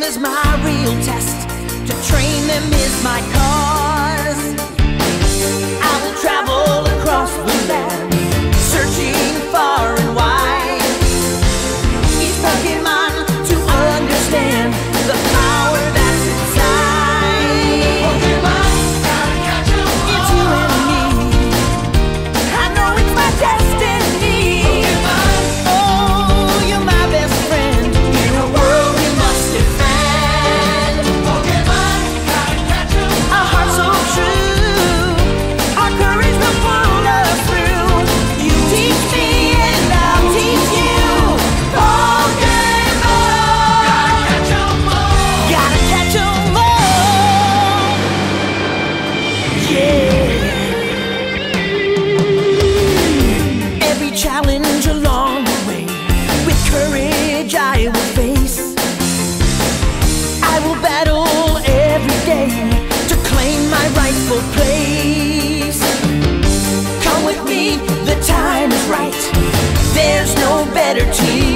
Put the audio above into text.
them is my real test. To train them is my cause. I will travel across the land, searching far and wide. Each Pokemon to understand the power that's inside. Pokemon, gotta catch 'em all. It's you and me. I know it's my destiny. Pokemon, oh, you're my best friend. In a world we must defend. Pokemon, gotta catch 'em all. Our hearts so true, our courage will pull us through. You teach me and I'll teach you. Pokemon, gotta catch 'em all. Gotta catch 'em all. Yeah. Every challenge along the way, with courage I will face. I will battle every day to claim my rightful place. Come with me, the time is right. There's no better team.